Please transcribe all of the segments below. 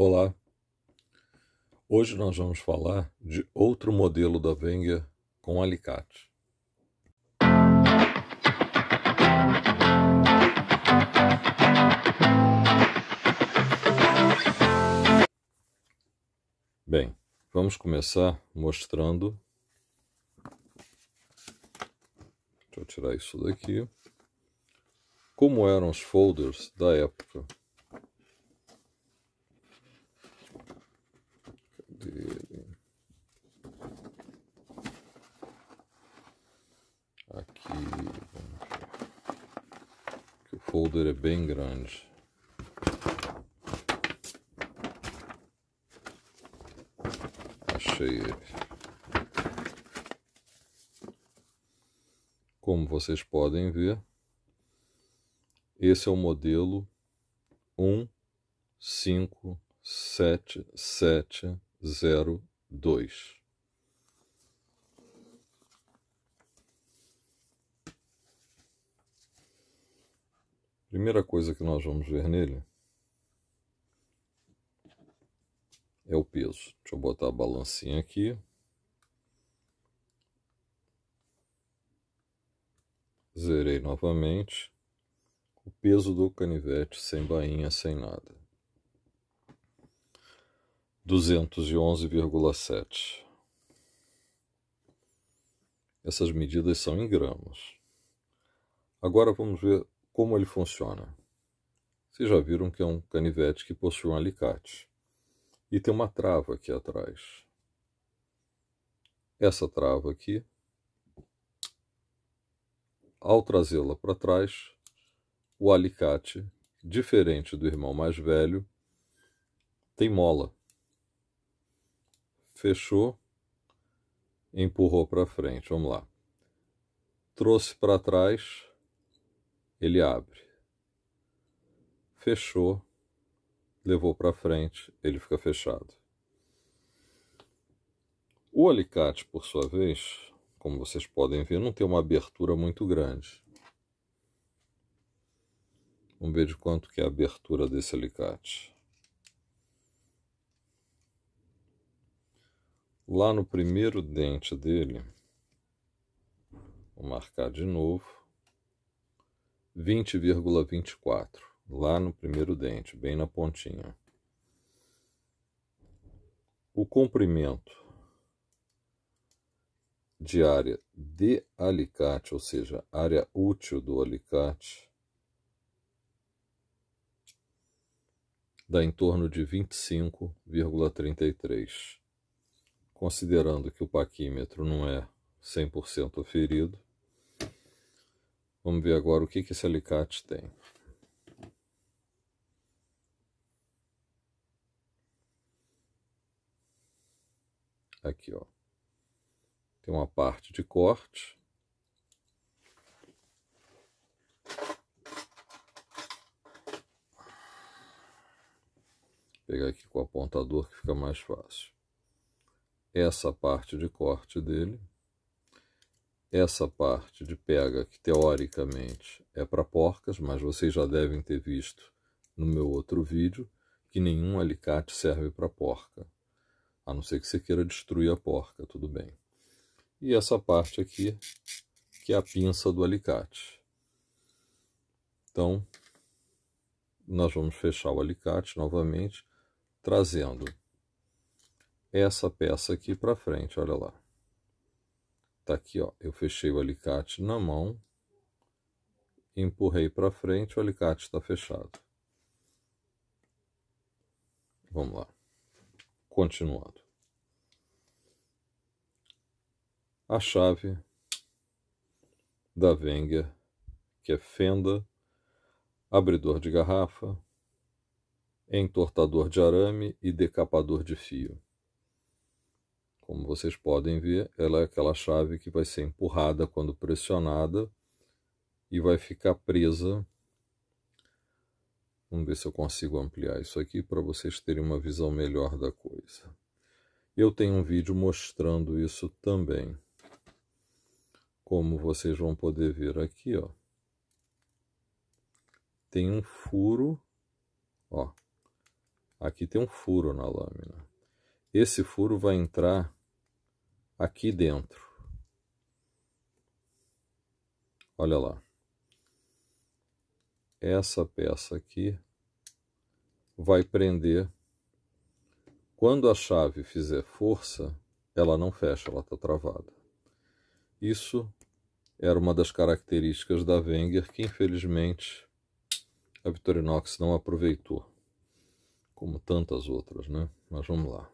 Olá, hoje nós vamos falar de outro modelo da Wenger com alicate. Bem, vamos começar mostrando, deixa eu tirar isso daqui, como eram os folders da época. Aqui, o folder é bem grande. Achei ele. Como vocês podem ver, esse é o modelo 1 5 7 7 02. Primeira coisa que nós vamos ver nele é o peso. Deixa eu botar a balancinha aqui. 0ei novamente. O peso do canivete sem bainha, sem nada. 211,7. Essas medidas são em gramas. Agora vamos ver como ele funciona. Vocês já viram que é um canivete que possui um alicate. E tem uma trava aqui atrás. Essa trava aqui, ao trazê-la para trás, o alicate, diferente do irmão mais velho, tem mola. Fechou, empurrou para frente, vamos lá. Trouxe para trás, ele abre. Fechou, levou para frente, ele fica fechado. O alicate, por sua vez, como vocês podem ver, não tem uma abertura muito grande. Vamos ver de quanto que é a abertura desse alicate. Lá no primeiro dente dele, vou marcar de novo, 20,24, lá no primeiro dente, bem na pontinha. O comprimento de área de alicate, ou seja, área útil do alicate, dá em torno de 25,33. Considerando que o paquímetro não é 100% aferido, vamos ver agora o que esse alicate tem. Aqui, ó. Tem uma parte de corte. Vou pegar aqui com o apontador que fica mais fácil. Essa parte de corte dele, essa parte de pega que teoricamente é para porcas, mas vocês já devem ter visto no meu outro vídeo que nenhum alicate serve para porca, a não ser que você queira destruir a porca, tudo bem. E essa parte aqui que é a pinça do alicate. Então, nós vamos fechar o alicate novamente, trazendo essa peça aqui para frente, olha lá. Tá aqui, ó. Eu fechei o alicate na mão, empurrei para frente, o alicate está fechado. Vamos lá. Continuando. A chave da Wenger, que é fenda, abridor de garrafa, entortador de arame e decapador de fio. Como vocês podem ver, ela é aquela chave que vai ser empurrada quando pressionada e vai ficar presa. Vamos ver se eu consigo ampliar isso aqui para vocês terem uma visão melhor da coisa. Eu tenho um vídeo mostrando isso também. Como vocês vão poder ver aqui, ó, tem um furo, ó, Aqui tem um furo na lâmina. Esse furo vai entrar aqui dentro. Olha lá. Essa peça aqui vai prender. Quando a chave fizer força, ela não fecha, ela está travada. Isso era uma das características da Wenger que, infelizmente, a Victorinox não aproveitou, como tantas outras, né? Mas vamos lá.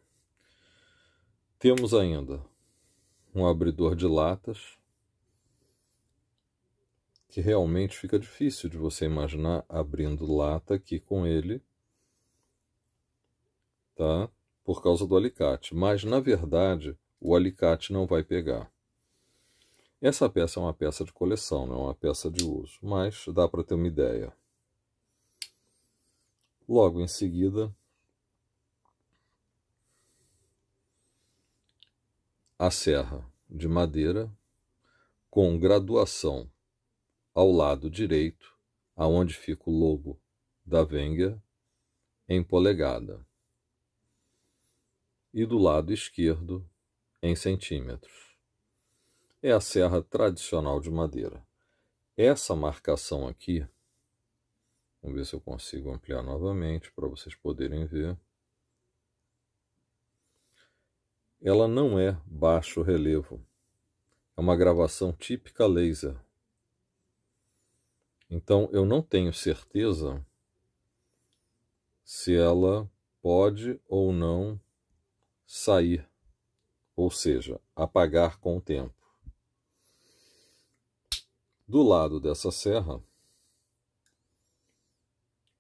Temos ainda um abridor de latas, que realmente fica difícil de você imaginar abrindo lata aqui com ele, tá? Por causa do alicate, mas na verdade o alicate não vai pegar. Essa peça é uma peça de coleção, não é uma peça de uso, mas dá para ter uma ideia. Logo em seguida, a serra de madeira com graduação ao lado direito, aonde fica o logo da Wenger, em polegada. E do lado esquerdo em centímetros. É a serra tradicional de madeira. Essa marcação aqui, vamos ver se eu consigo ampliar novamente para vocês poderem ver. Ela não é baixo relevo. É uma gravação típica laser. Então eu não tenho certeza se ela pode ou não sair, ou seja, apagar com o tempo. Do lado dessa serra,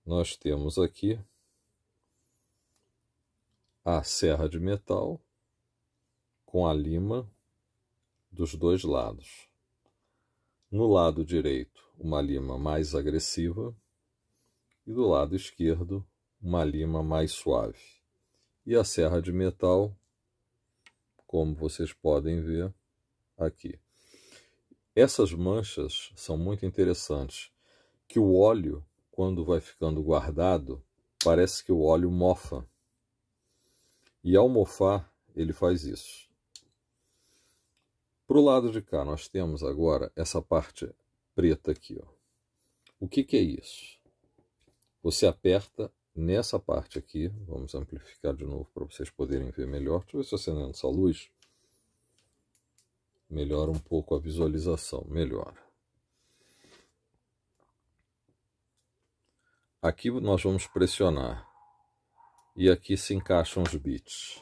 nós temos aqui a serra de metal com a lima dos dois lados. No lado direito, uma lima mais agressiva e do lado esquerdo, uma lima mais suave. E a serra de metal, como vocês podem ver aqui. Essas manchas são muito interessantes, que o óleo, quando vai ficando guardado, parece que o óleo mofa. E ao mofar, ele faz isso. Para o lado de cá, nós temos agora essa parte preta aqui, ó. O que que é isso? Você aperta nessa parte aqui, vamos amplificar de novo para vocês poderem ver melhor. Deixa eu ver se acendendo essa luz, melhora um pouco a visualização, melhora. Aqui nós vamos pressionar e aqui se encaixam os bits.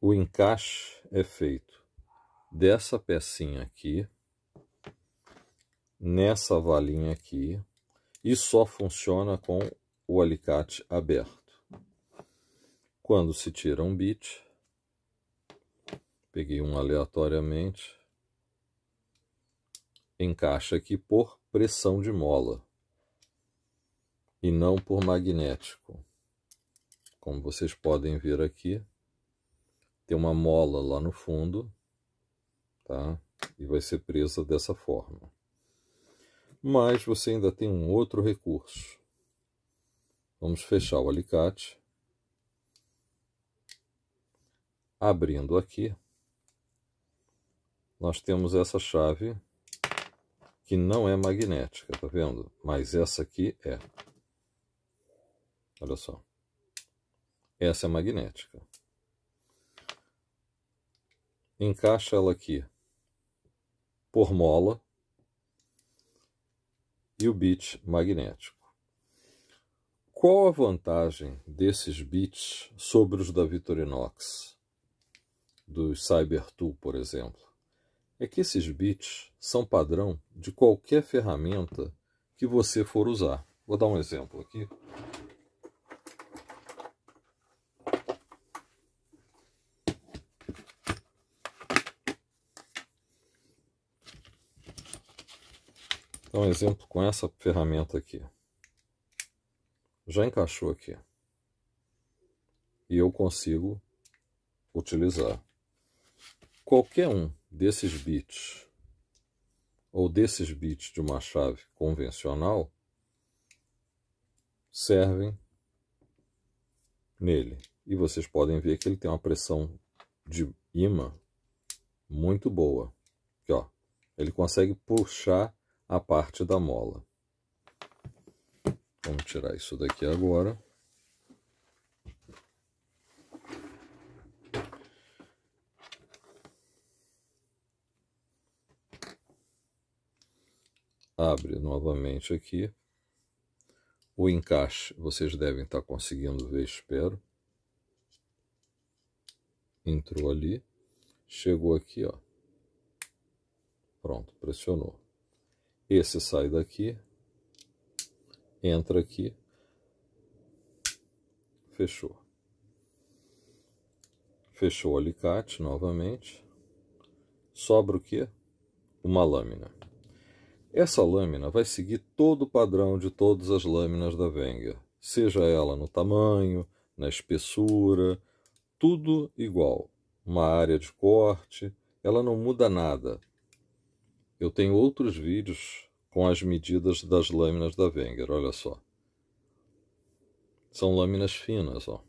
O encaixe é feito dessa pecinha aqui, nessa valinha aqui, e só funciona com o alicate aberto. Quando se tira um bit, peguei um aleatoriamente, encaixa aqui por pressão de mola e não por magnético. Como vocês podem ver aqui, tem uma mola lá no fundo, tá? E vai ser presa dessa forma. Mas você ainda tem um outro recurso. Vamos fechar o alicate, abrindo aqui, nós temos essa chave que não é magnética, tá vendo? Mas essa aqui é. Olha só, essa é magnética. Encaixa ela aqui por mola e o bit magnético. Qual a vantagem desses bits sobre os da Victorinox, do Cyber Tool, por exemplo? É que esses bits são padrão de qualquer ferramenta que você for usar. Vou dar um exemplo aqui. Um exemplo com essa ferramenta aqui. Já encaixou aqui. E eu consigo utilizar. Qualquer um desses bits ou desses bits de uma chave convencional servem nele. E vocês podem ver que ele tem uma pressão de imã muito boa. Aqui, ó, ele consegue puxar a parte da mola. Vamos tirar isso daqui agora. Abre novamente aqui. O encaixe vocês devem estar conseguindo ver, espero. Entrou ali, chegou aqui, ó. Pronto, pressionou. Esse sai daqui, entra aqui, fechou. Fechou o alicate novamente. Sobra o quê? Uma lâmina. Essa lâmina vai seguir todo o padrão de todas as lâminas da Wenger, seja ela no tamanho, na espessura, tudo igual. Uma área de corte, ela não muda nada. Eu tenho outros vídeos com as medidas das lâminas da Wenger, olha só. São lâminas finas, ó.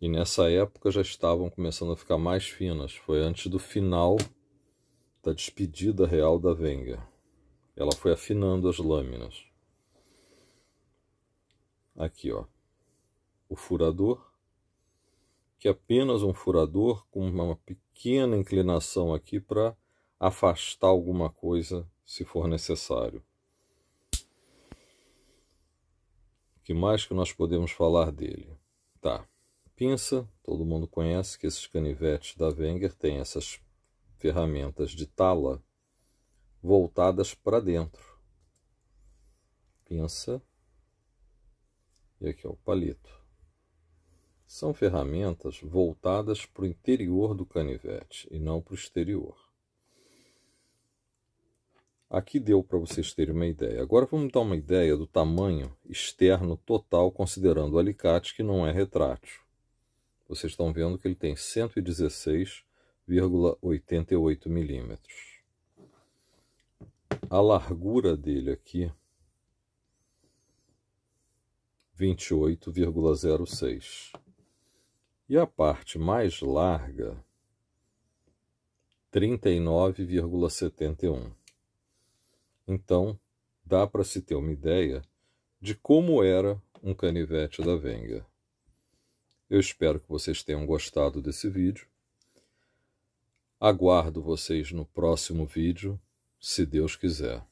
E nessa época já estavam começando a ficar mais finas. Foi antes do final da despedida real da Wenger. Ela foi afinando as lâminas. Aqui, ó. O furador, que é apenas um furador com uma pequena inclinação aqui para afastar alguma coisa se for necessário. O que mais que nós podemos falar dele? Tá, pinça, todo mundo conhece que esses canivetes da Wenger têm essas ferramentas de tala voltadas para dentro. Pinça e aqui é o palito. São ferramentas voltadas para o interior do canivete e não para o exterior. Aqui deu para vocês terem uma ideia. Agora vamos dar uma ideia do tamanho externo total, considerando o alicate, que não é retrátil. Vocês estão vendo que ele tem 116,88 milímetros. A largura dele aqui, 28,06. E a parte mais larga, 39,71. Então, dá para se ter uma ideia de como era um canivete da Wenger. Eu espero que vocês tenham gostado desse vídeo. Aguardo vocês no próximo vídeo, se Deus quiser.